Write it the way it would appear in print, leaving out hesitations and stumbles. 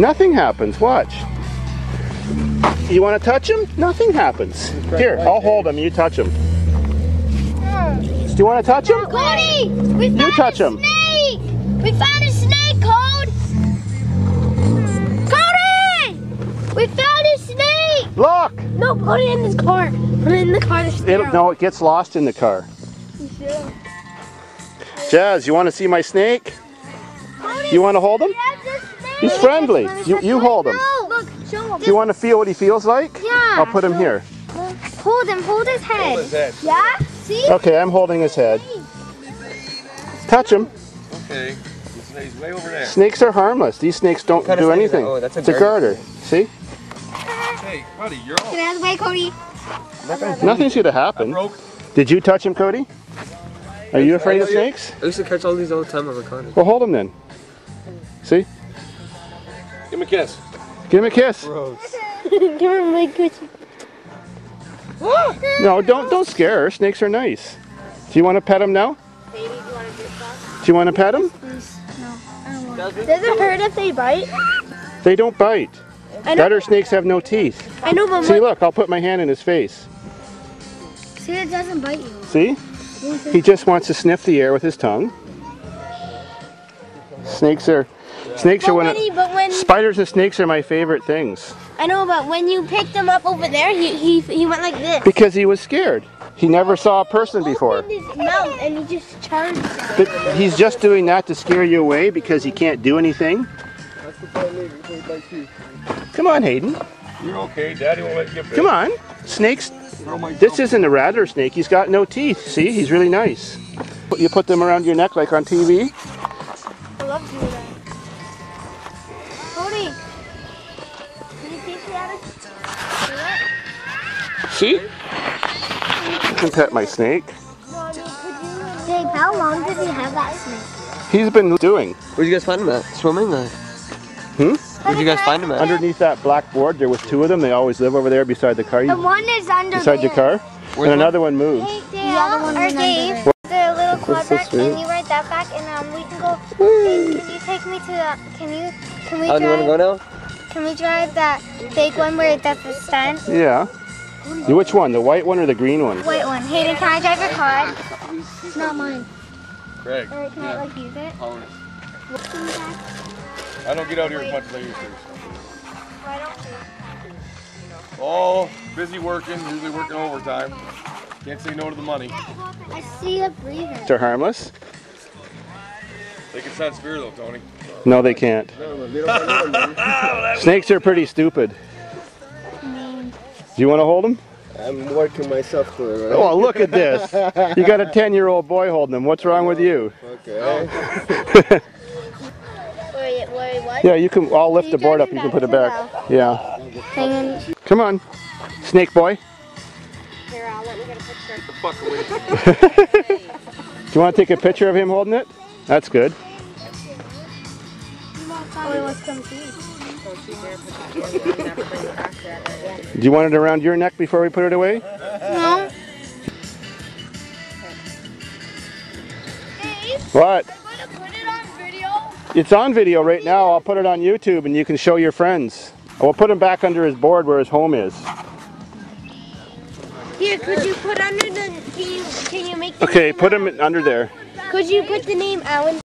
Nothing happens, watch. You want to touch him? Nothing happens. Here, I'll hold him, you touch him. Do you want to touch him? Cody, we found you touch him. Snake! We found a snake, Cody! Cody! We found a snake! Look! No, put it in this car. Put it in the car. No, it gets lost in the car. Yeah. Jazz, you want to see my snake? You want to hold him? He's friendly. You hold him. Look, show him. Do you want to feel what he feels like? Yeah. I'll put him here. Hold him. Hold his head. Hold his head. Yeah? See? Okay, I'm holding his head. Touch him. Okay. He's way over there. Snakes are harmless. These snakes don't do anything. Oh, that's a garter. See? Hey, buddy, you're all... Get out of the way, Cody. Nothing's going to happen. Did you touch him, Cody? Are you afraid of snakes? I used to catch all these all the time on the corner. Well, hold him then. See? Give him a kiss. Give him a kiss. Give him a kiss. No, don't scare her. Snakes are nice. Do you want to pet him now? Baby, do you want to pet him? Please. No, I don't want to. Does it hurt if they bite? They don't bite. Garter snakes have no teeth. I know, but see, look, I'll put my hand in his face. See, it doesn't bite you. See? He just wants to sniff the air with his tongue. Spiders and snakes are my favorite things. I know, but when you picked him up over there, he went like this. Because he was scared. He never saw a person before. He opened his mouth and he just charged. But he's just doing that to scare you away because he can't do anything. Come on, Hayden. You're okay, Daddy won't let you get. Come on, snakes. This isn't a rattler snake. He's got no teeth. See, he's really nice. You put them around your neck like on TV. I love doing that. Cody, can you teach me how to do it? See? I can pet my snake. Dave, how long did you have that snake? He's been doing. Where'd you guys find him at? Swimming? Where'd you guys find them at? Underneath that black board, there was two of them. They always live over there beside the car. The one is under beside your car. And another one moves. Hey, Dave, the little quadrat, can you ride that back and we can go. Hey, can you take me to the, can we drive? Do you want to go now? Can we drive that big one where it does the stunt? Yeah. Which one, the white one or the green one? White one. Hayden, can I drive your car? It's not mine. Greg. Or can I like use it? I don't get out here as much as I used to. All busy working, usually working overtime. Can't say no to the money. I see a breather. They're harmless? They can sense fear though, Tony. No, they can't. Snakes are pretty stupid. Do you want to hold them? I'm working myself for it, right? Oh, look at this. You got a 10-year-old boy holding them. What's wrong with you? Okay. Yeah, you can. I'll lift the board up. You can put it back. Yeah. Come on, snake boy. Here, I'll let me get a picture. Get the fuck away. Do you want to take a picture of him holding it? That's good. Do you want it around your neck before we put it away? No. What? It's on video right now. I'll put it on YouTube and you can show your friends. We'll put him back under his board where his home is. Here, could you put under the... Can you make the... Okay, put him under there. Could you put the name Alan...